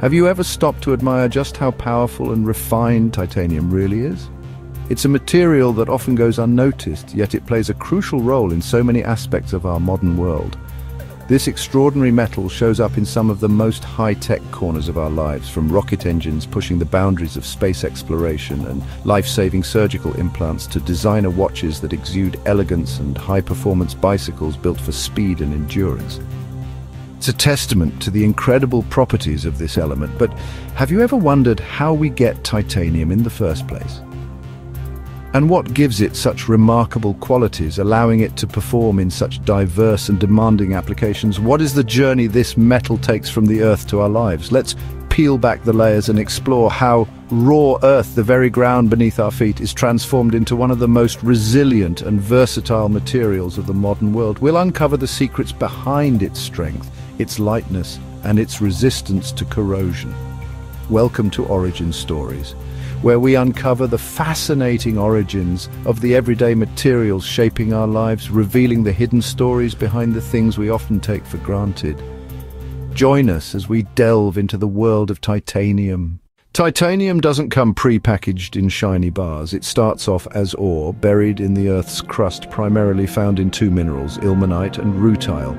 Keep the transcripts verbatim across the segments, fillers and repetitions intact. Have you ever stopped to admire just how powerful and refined titanium really is? It's a material that often goes unnoticed, yet it plays a crucial role in so many aspects of our modern world. This extraordinary metal shows up in some of the most high-tech corners of our lives, from rocket engines pushing the boundaries of space exploration and life-saving surgical implants to designer watches that exude elegance and high-performance bicycles built for speed and endurance. It's a testament to the incredible properties of this element, but have you ever wondered how we get titanium in the first place? And what gives it such remarkable qualities, allowing it to perform in such diverse and demanding applications? What is the journey this metal takes from the earth to our lives? Let's peel back the layers and explore how raw earth, the very ground beneath our feet, is transformed into one of the most resilient and versatile materials of the modern world. We'll uncover the secrets behind its strength, its lightness, and its resistance to corrosion. Welcome to Origin Stories, where we uncover the fascinating origins of the everyday materials shaping our lives, revealing the hidden stories behind the things we often take for granted. Join us as we delve into the world of titanium. Titanium doesn't come pre-packaged in shiny bars. It starts off as ore, buried in the Earth's crust, primarily found in two minerals, ilmenite and rutile.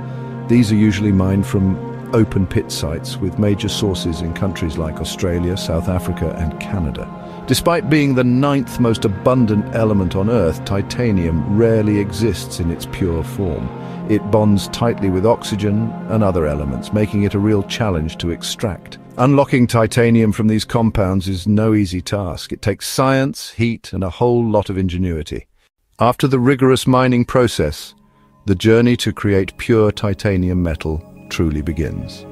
These are usually mined from open pit sites, with major sources in countries like Australia, South Africa and Canada. Despite being the ninth most abundant element on Earth, titanium rarely exists in its pure form. It bonds tightly with oxygen and other elements, making it a real challenge to extract. Unlocking titanium from these compounds is no easy task. It takes science, heat and a whole lot of ingenuity. After the rigorous mining process, the journey to create pure titanium metal truly begins.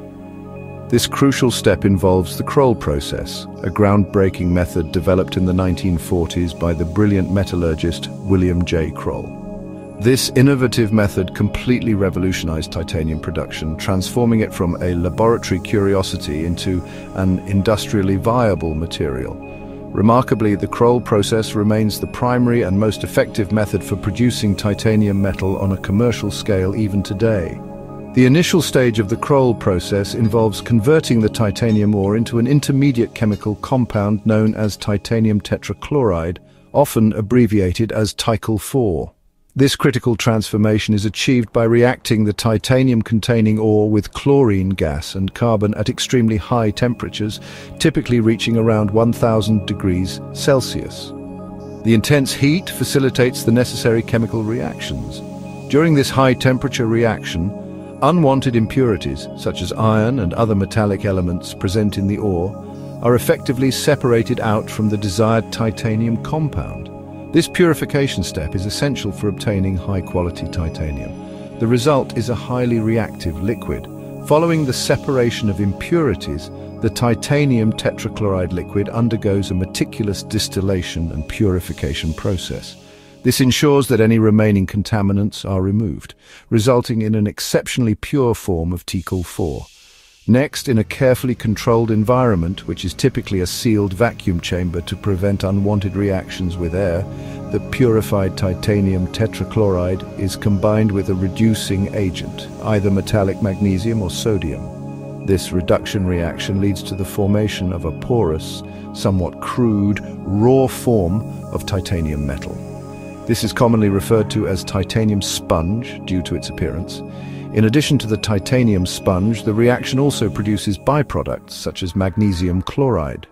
This crucial step involves the Kroll process, a groundbreaking method developed in the nineteen forties by the brilliant metallurgist William J. Kroll. This innovative method completely revolutionized titanium production, transforming it from a laboratory curiosity into an industrially viable material. Remarkably, the Kroll process remains the primary and most effective method for producing titanium metal on a commercial scale even today. The initial stage of the Kroll process involves converting the titanium ore into an intermediate chemical compound known as titanium tetrachloride, often abbreviated as TiCl four. This critical transformation is achieved by reacting the titanium-containing ore with chlorine gas and carbon at extremely high temperatures, typically reaching around one thousand degrees Celsius. The intense heat facilitates the necessary chemical reactions. During this high-temperature reaction, unwanted impurities, such as iron and other metallic elements present in the ore, are effectively separated out from the desired titanium compound. This purification step is essential for obtaining high-quality titanium. The result is a highly reactive liquid. Following the separation of impurities, the titanium tetrachloride liquid undergoes a meticulous distillation and purification process. This ensures that any remaining contaminants are removed, resulting in an exceptionally pure form of TiCl four. Next, in a carefully controlled environment, which is typically a sealed vacuum chamber to prevent unwanted reactions with air, the purified titanium tetrachloride is combined with a reducing agent, either metallic magnesium or sodium. This reduction reaction leads to the formation of a porous, somewhat crude, raw form of titanium metal. This is commonly referred to as titanium sponge due to its appearance. In addition to the titanium sponge, the reaction also produces byproducts such as magnesium chloride.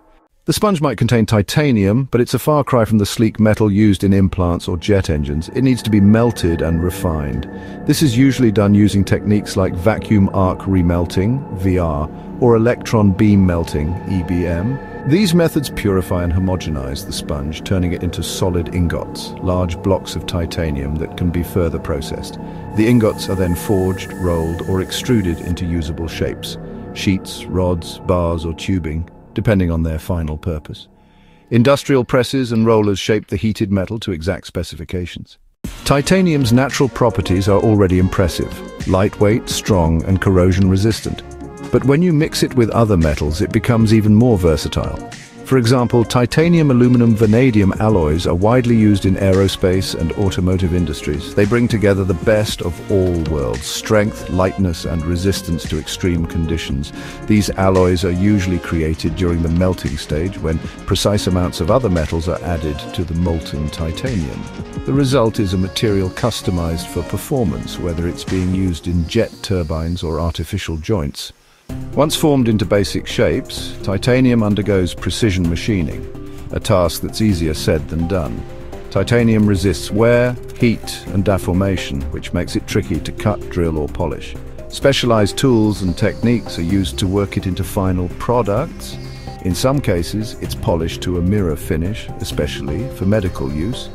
The sponge might contain titanium, but it's a far cry from the sleek metal used in implants or jet engines. It needs to be melted and refined. This is usually done using techniques like vacuum arc remelting, V A R, or electron beam melting, E B M. These methods purify and homogenize the sponge, turning it into solid ingots, large blocks of titanium that can be further processed. The ingots are then forged, rolled, or extruded into usable shapes, sheets, rods, bars, or tubing, depending on their final purpose. Industrial presses and rollers shape the heated metal to exact specifications. Titanium's natural properties are already impressive, lightweight, strong, and corrosion resistant. But when you mix it with other metals, it becomes even more versatile. For example, titanium, aluminum, vanadium alloys are widely used in aerospace and automotive industries. They bring together the best of all worlds: strength, lightness, and resistance to extreme conditions. These alloys are usually created during the melting stage, when precise amounts of other metals are added to the molten titanium. The result is a material customized for performance, whether it's being used in jet turbines or artificial joints. Once formed into basic shapes, titanium undergoes precision machining, a task that's easier said than done. Titanium resists wear, heat, and deformation, which makes it tricky to cut, drill, or polish. Specialized tools and techniques are used to work it into final products. In some cases, it's polished to a mirror finish, especially for medical use.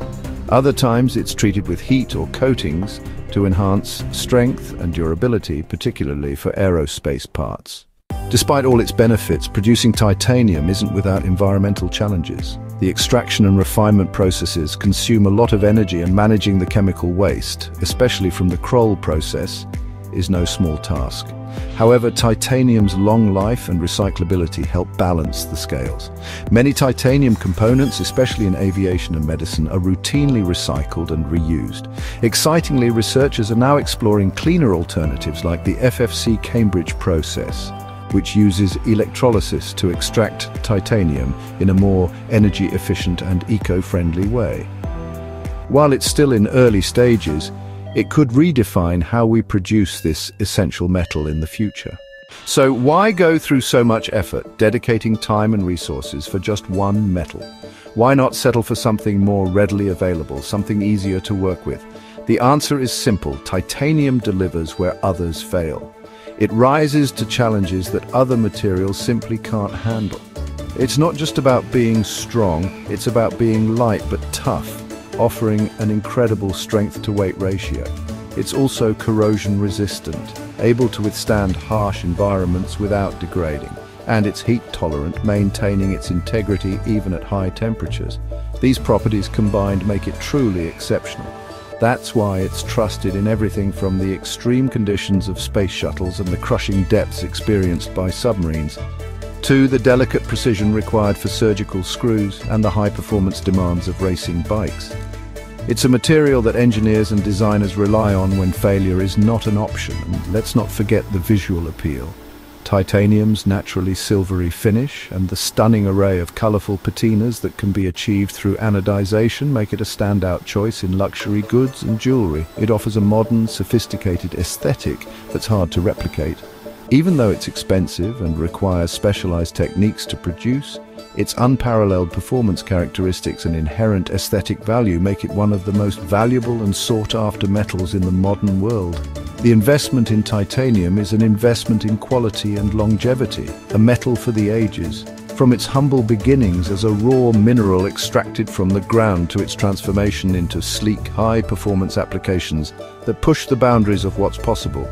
Other times, it's treated with heat or coatings to enhance strength and durability, particularly for aerospace parts. Despite all its benefits, producing titanium isn't without environmental challenges. The extraction and refinement processes consume a lot of energy, and managing the chemical waste, especially from the Kroll process, is no small task. However, titanium's long life and recyclability help balance the scales. Many titanium components, especially in aviation and medicine, are routinely recycled and reused. Excitingly, researchers are now exploring cleaner alternatives like the F F C Cambridge process, which uses electrolysis to extract titanium in a more energy-efficient and eco-friendly way. While it's still in early stages, it could redefine how we produce this essential metal in the future. So why go through so much effort, dedicating time and resources for just one metal? Why not settle for something more readily available, something easier to work with? The answer is simple: titanium delivers where others fail. It rises to challenges that other materials simply can't handle. It's not just about being strong, it's about being light but tough, offering an incredible strength-to-weight ratio. It's also corrosion-resistant, able to withstand harsh environments without degrading, and it's heat-tolerant, maintaining its integrity even at high temperatures. These properties combined make it truly exceptional. That's why it's trusted in everything from the extreme conditions of space shuttles and the crushing depths experienced by submarines, to the delicate precision required for surgical screws and the high-performance demands of racing bikes. It's a material that engineers and designers rely on when failure is not an option, and let's not forget the visual appeal. Titanium's naturally silvery finish and the stunning array of colorful patinas that can be achieved through anodization make it a standout choice in luxury goods and jewelry. It offers a modern, sophisticated aesthetic that's hard to replicate. Even though it's expensive and requires specialized techniques to produce, its unparalleled performance characteristics and inherent aesthetic value make it one of the most valuable and sought-after metals in the modern world. The investment in titanium is an investment in quality and longevity, a metal for the ages. From its humble beginnings as a raw mineral extracted from the ground to its transformation into sleek, high-performance applications that push the boundaries of what's possible,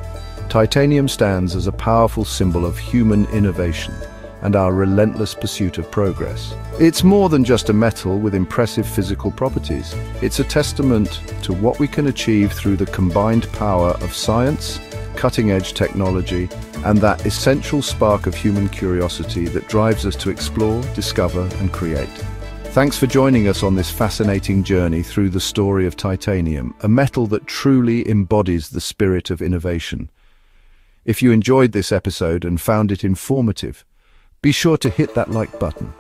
titanium stands as a powerful symbol of human innovation and our relentless pursuit of progress. It's more than just a metal with impressive physical properties. It's a testament to what we can achieve through the combined power of science, cutting-edge technology, and that essential spark of human curiosity that drives us to explore, discover, and create. Thanks for joining us on this fascinating journey through the story of titanium, a metal that truly embodies the spirit of innovation. If you enjoyed this episode and found it informative, be sure to hit that like button,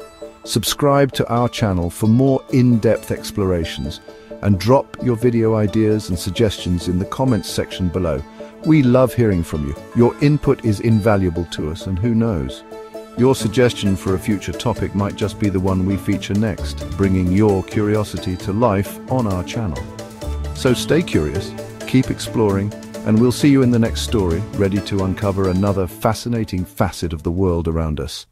subscribe to our channel for more in-depth explorations, and drop your video ideas and suggestions in the comments section below. We love hearing from you. Your input is invaluable to us, and who knows, your suggestion for a future topic might just be the one we feature next, bringing your curiosity to life on our channel. So stay curious, keep exploring, and we'll see you in the next story, ready to uncover another fascinating facet of the world around us.